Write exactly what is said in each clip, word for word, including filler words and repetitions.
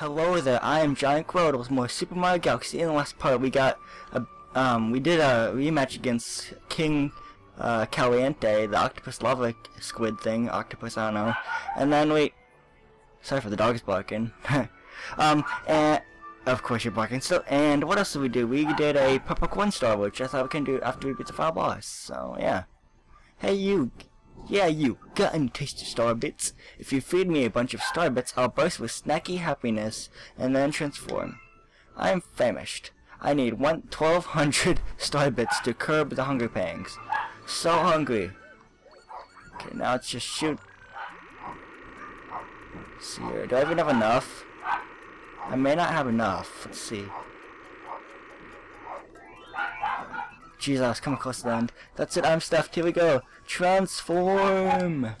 Hello there, I am Giant Quirrell with more Super Mario Galaxy. In the last part, we got a, um, we did a rematch against King uh, Caliente, the octopus lava squid thing, octopus, I don't know. And then we, sorry for the dogs barking. um, and of course you're barking still. And what else did we do? We did a Purple Corn Star, which I thought we can do after we beat the final boss. So yeah. Hey you. Yeah, you, got any taste of star bits? If you feed me a bunch of star bits, I'll burst with snacky happiness and then transform. I am famished. I need twelve hundred star bits to curb the hunger pangs. So hungry. Okay, now it's just shoot. Let's see here. Do I even have enough? I may not have enough. Let's see. Jeez, I was coming close to the end. That's it, I'm stuffed. Here we go. Transform!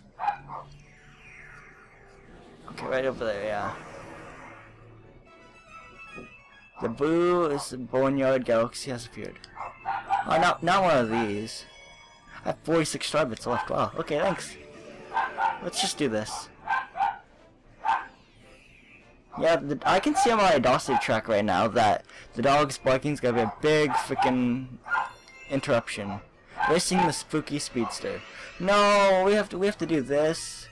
Okay, right over there, yeah. The Boo is the Boneyard Galaxy has appeared. Oh, not, not one of these. I have forty-six star bits left. Wow, okay, thanks. Let's just do this. Yeah, the, I can see on my docility track right now that the dog's barking's gonna be a big freaking interruption. Racing the spooky speedster. No, we have to. We have to do this.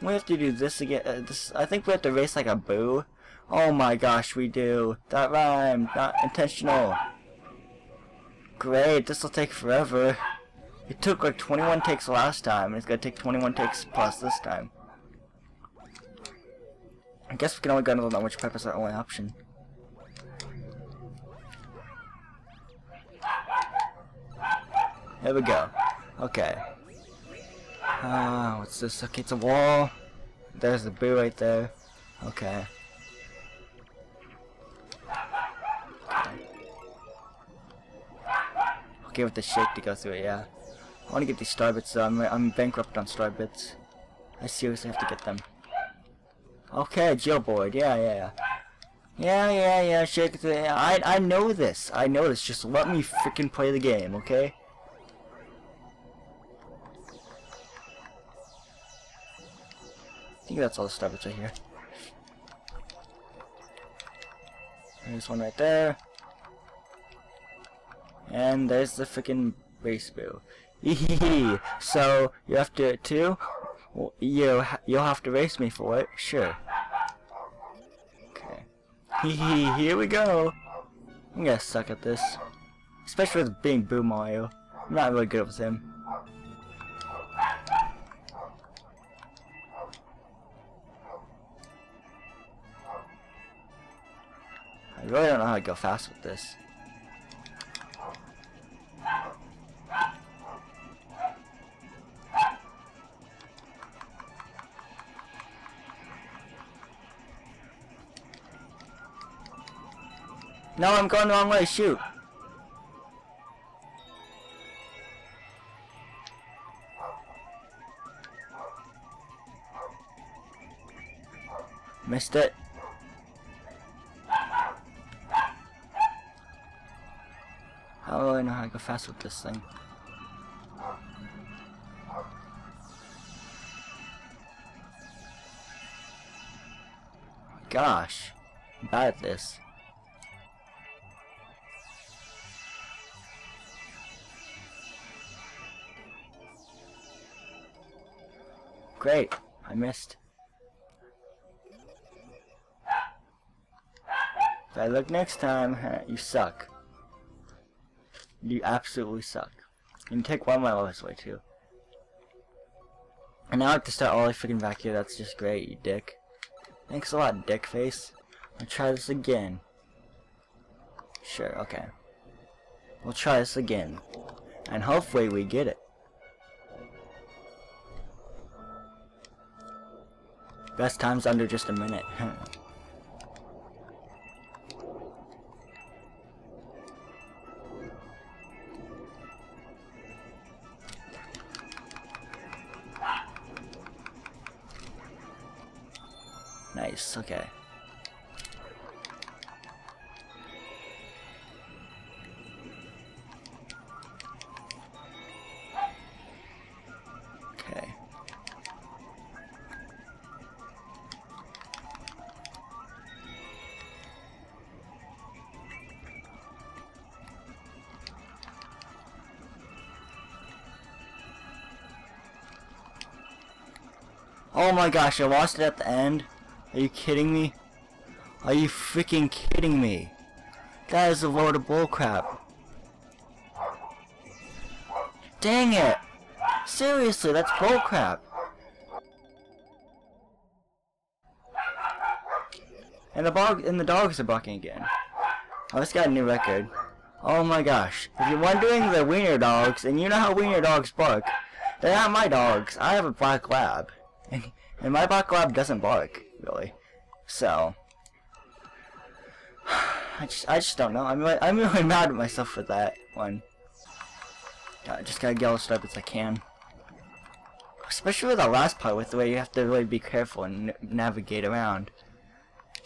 We have to do this again. Uh, this. I think we have to race like a boo. Oh my gosh, we do. That rhymed. Not intentional. Great. This will take forever. It took like twenty-one takes last time, and it's gonna take twenty-one takes plus this time. I guess we can only go another one, which pipe is our only option. There we go. Okay. Ah, uh, what's this? Okay, it's a wall. There's the boo right there. Okay. Okay. I'll give it the shake to go through it, yeah. I want to get these star bits, though. I'm, I'm bankrupt on star bits. I seriously have to get them. Okay, jailboard. Yeah, yeah, yeah. Yeah, yeah, yeah. Shake it through it. I, I know this. I know this. Just let me freaking play the game, okay? I think that's all the star bits right here. There's one right there. And there's the freaking race boo. Ehehe. So, you have to do it too? Well, you, you'll have to race me for it? Sure. Okay. Hehe, here we go. I'm gonna suck at this. Especially with being Boo Mario. I'm not really good with him. I really don't know how to go fast with this. No, I'm going the wrong way. Shoot. Missed it. I don't really know how to go fast with this thing. Gosh, I'm bad at this. Great, I missed. If I look next time, you suck. You absolutely suck. You can take one mile this way too. And now I have to start all the freaking back here. That's just great, you dick. Thanks a lot, dick face. I'll try this again. Sure, okay. We'll try this again. And hopefully we get it. Best time's under just a minute. Nice, okay. Okay. Oh my gosh, I lost it at the end. Are you kidding me? Are you freaking kidding me? That is a load of bullcrap. Dang it! Seriously, that's bullcrap. And the bog and the dogs are barking again. I just got a new record. Oh my gosh. If you're wondering the wiener dogs, and you know how wiener dogs bark, they're not my dogs. I have a black lab. And, and my black lab doesn't bark, really. So I just I just don't know. I'm really, I'm really mad at myself for that one. I just gotta get all as as I can. Especially with the last part with the way you have to really be careful and n navigate around.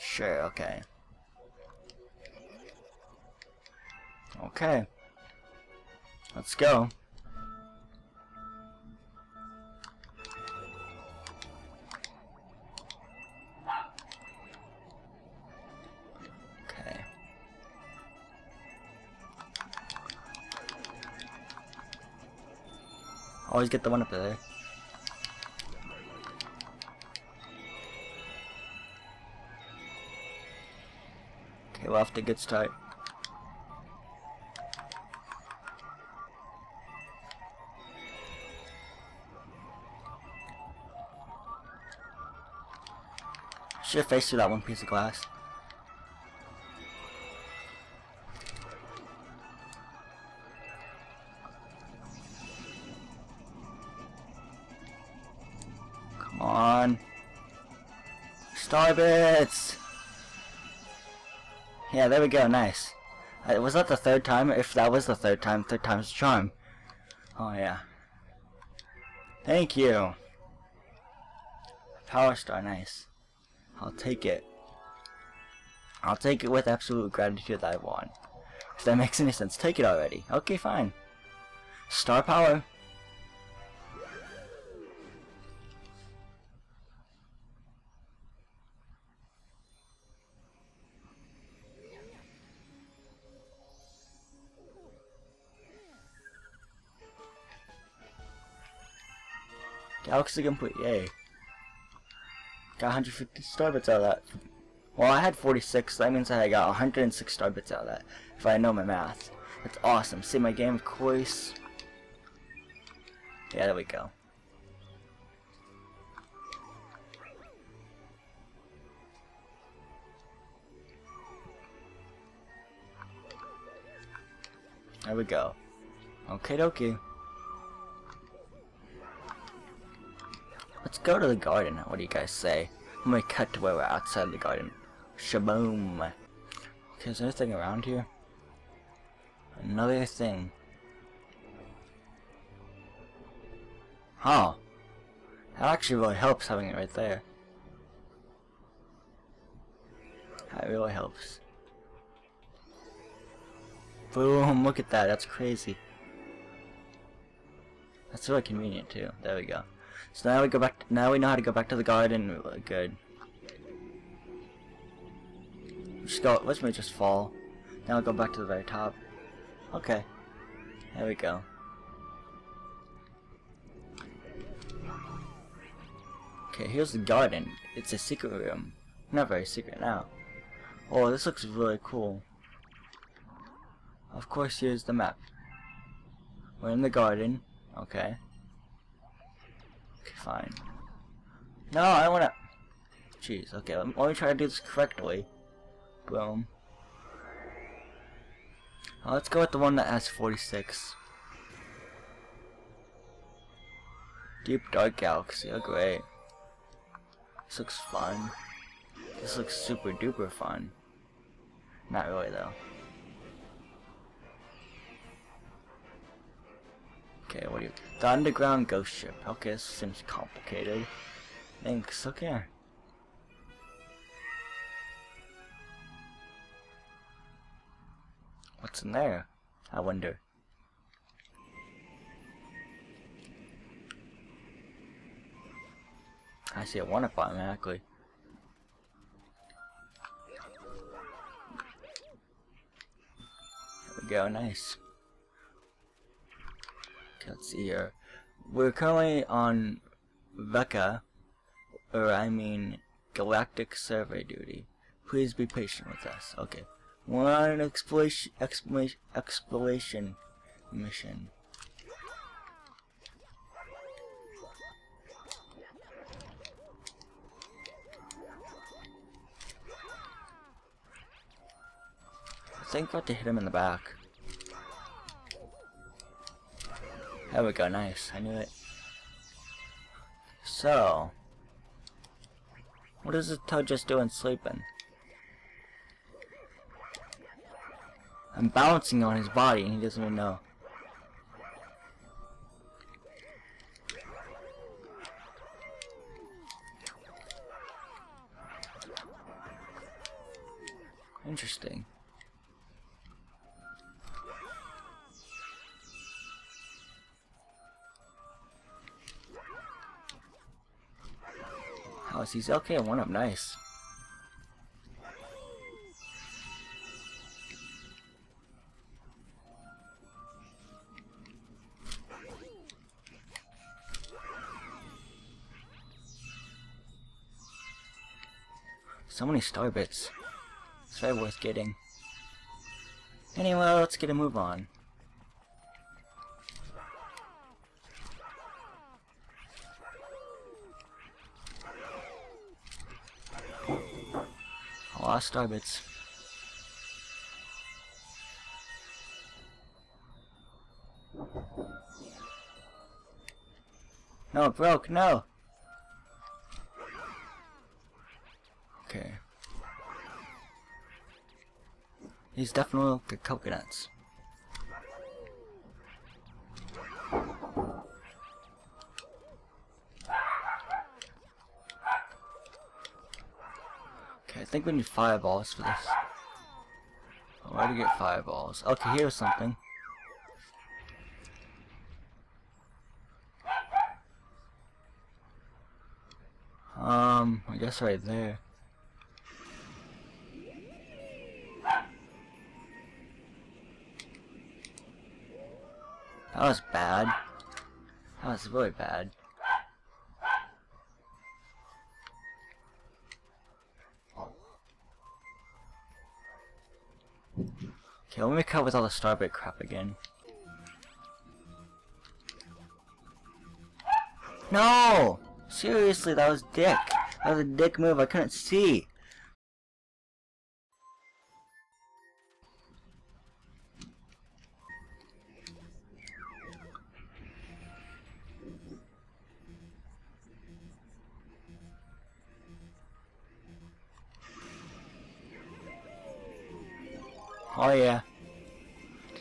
Sure, okay. Okay. Let's go. Okay. Always get the one up there. Okay, we'll have to get started. Should have faced through that one piece of glass. Come on. Star bits! Yeah, there we go, nice. Uh, was that the third time? If that was the third time, third time's the charm. Oh yeah. Thank you. Power star, nice. I'll take it. I'll take it with absolute gratitude that I won. If that makes any sense, take it already. Okay, fine. Star power. Galaxy complete, yay. Got one hundred fifty star bits out of that. Well, I had forty-six, so that means that I got one hundred six star bits out of that, if I know my math. That's awesome. See my game, of course. Yeah, there we go. There we go. Okie dokie. Let's go to the garden. What do you guys say? I'm gonna cut to where we're outside the garden. Shaboom. Okay, is there anything around here? Another thing. Huh. That actually really helps having it right there. That really helps. Boom, look at that. That's crazy. That's really convenient too. There we go. So now we go back. To, now we know how to go back to the garden. Good. Just go. Let's make just fall. Now we'll go back to the very top. Okay. There we go. Okay. Here's the garden. It's a secret room. Not very secret now. Oh, this looks really cool. Of course, here's the map. We're in the garden. Okay. Fine. No, I wanna. Jeez. Okay, let me, let me try to do this correctly. Boom. Oh, let's go with the one that has forty-six. Deep Dark Galaxy. Oh, great. This looks fun. This looks super duper fun. Not really though. Okay, what do you... The underground ghost ship. Okay, this seems complicated. Thanks, okay. What's in there? I wonder. I see a one-up automatically. There we go, nice. Let's see here. We're currently on Veka, or I mean Galactic Survey Duty. Please be patient with us. Okay. We're on an exploration, exploration, exploration mission. I think I have to hit him in the back. There we go, nice. I knew it. So, what does the Toad just doing sleeping? I'm bouncing on his body and he doesn't even know. Interesting. Oh, he's okay, one up, nice. So many star bits. It's very worth getting. Anyway, let's get a move on. I lost star bits. No, it broke, no! Okay. He's definitely like the coconuts. Okay, I think we need fireballs for this. Where do we get fireballs? Okay, here's something. Um, I guess right there. That was bad. That was really bad. Okay, let me cut with all the starbit crap again. No! Seriously, that was dick. That was a dick move, I couldn't see. Oh yeah.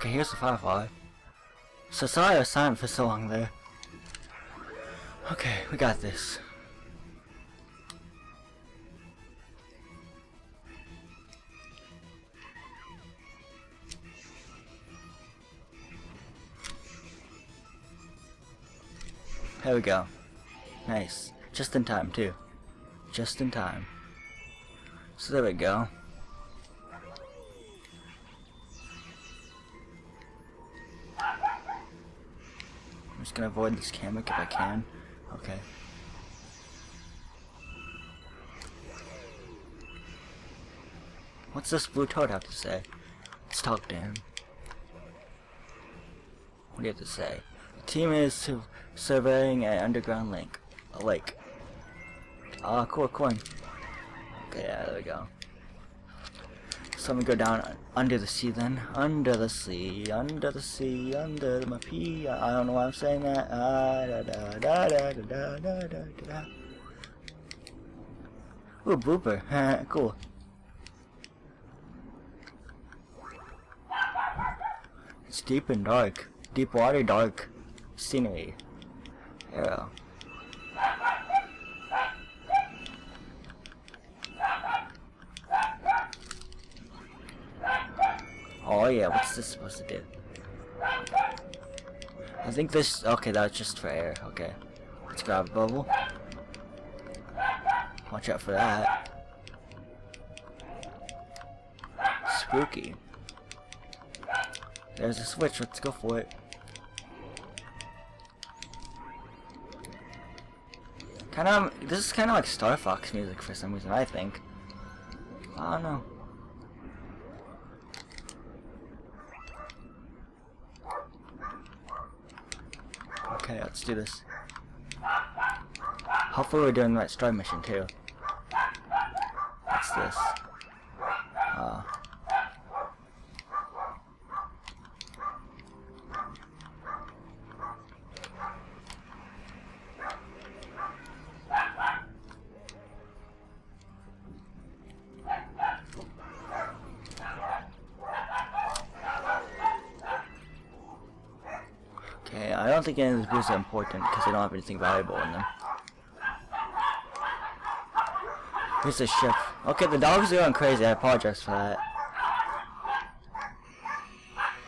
Okay, here's the firefly. So sorry I was silent for so long there. Okay, we got this. There we go. Nice. Just in time, too. Just in time. So there we go. I'm just gonna avoid this hammock if I can. Okay. What's this blue toad have to say? Let's talk to him. What do you have to say? The team is su surveying an underground lake. A lake. Ah, cool coin. Okay, yeah, there we go. So I'm gonna go down under the sea then. Under the sea, under the sea, under my pee. I don't know why I'm saying that. Ah, da da da da da da da da. Ooh, blooper. Cool. It's deep and dark. Deep water, dark scenery. Arrow. Oh yeah, what's this supposed to do? I think this... Okay, that's just for air. Okay. Let's grab a bubble. Watch out for that. Spooky. There's a switch. Let's go for it. Kind of... This is kind of like Star Fox music for some reason, I think. I don't know. Okay, let's do this. Hopefully we're doing the right star mission too. What's this? Uh, okay, I don't think any of these boosts are important because they don't have anything valuable in them. Here's the ship. Okay, the dogs are going crazy. I apologize for that.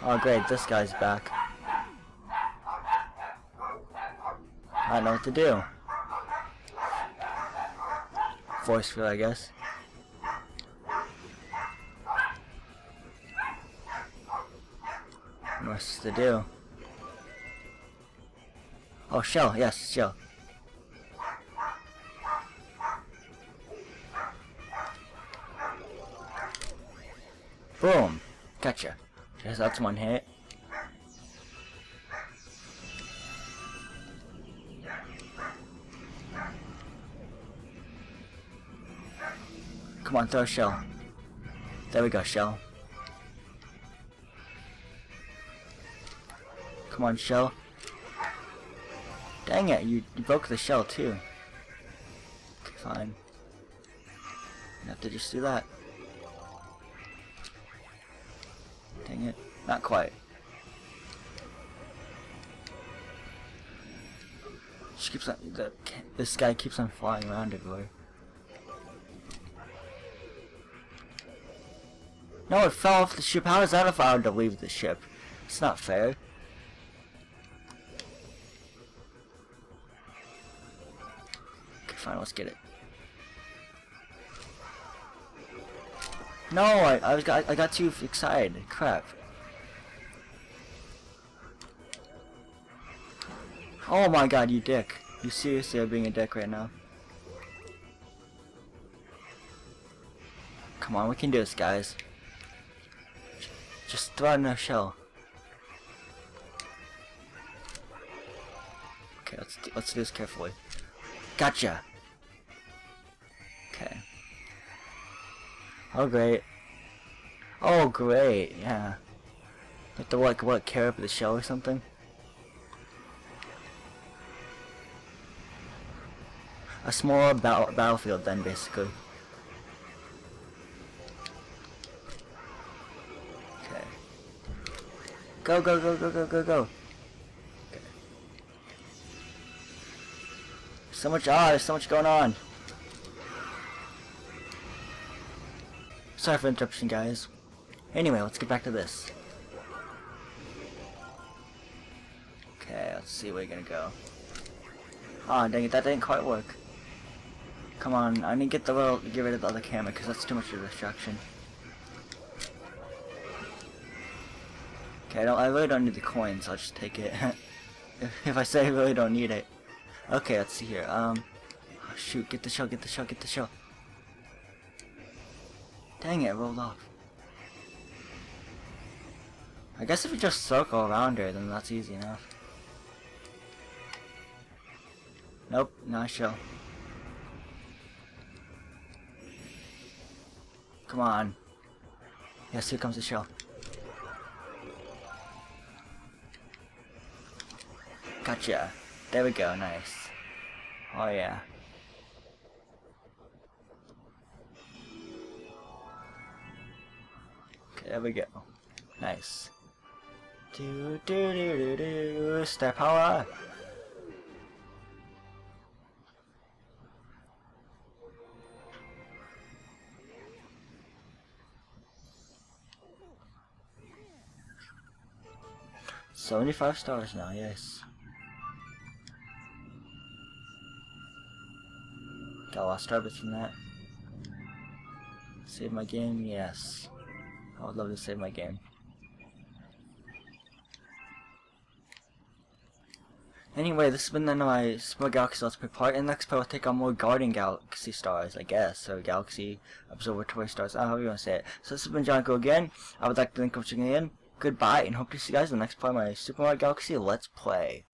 Oh, great. This guy's back. I don't know what to do. Force field, I guess. What's to do? Oh, shell. Yes, shell. Boom! Gotcha. Guess that's one hit. Come on, throw a shell. There we go, shell. Come on, shell. Dang it, you, you broke the shell too. Okay, fine. You have to just do that. Dang it. Not quite. She keeps on, the, this guy keeps on flying around everywhere. No, it fell off the ship. How is that allowed to leave the ship? It's not fair. Okay, fine. Let's get it. No, I, I was got I got too excited. Crap. Oh my god, you dick. You seriously are being a dick right now. Come on, we can do this, guys. Just throw in a shell. Okay, let's do, let's do this carefully. Gotcha. Okay. Oh great. Oh great, yeah. Have to like what, carry up the shell or something? A smaller battle battlefield then basically. Okay. Go go go go go go go. Okay. So much ah, there's so much going on. Sorry for the interruption, guys. Anyway, let's get back to this. Okay, let's see where you're gonna go. Ah, oh, dang it, that didn't quite work. Come on, I need to get the little, get rid of the other camera because that's too much of a distraction. Okay, I don't, I really don't need the coins. I'll just take it. if, if I say I really don't need it. Okay, let's see here. Um, oh, shoot, get the shell, get the shell, get the shell. Dang it, it rolled off. I guess if we just circle around her, then that's easy enough. Nope, not a shell. Come on. Yes, here comes the shell. Gotcha. There we go, nice. Oh yeah. There we go. Nice. Do do do do do. Star power. seventy-five stars now, yes. Got a lot of star bits from that. Save my game, yes. I would love to save my game. Anyway, this has been the end of my Super Galaxy Let's Play part, and next part I'll take on more Guardian Galaxy stars, I guess, or Galaxy Observatory stars, I don't know how you want to say it. So this has been Jonko again. I would like to thank you for tuning in. Goodbye, and hope to see you guys in the next part of my Super Mario Galaxy Let's Play.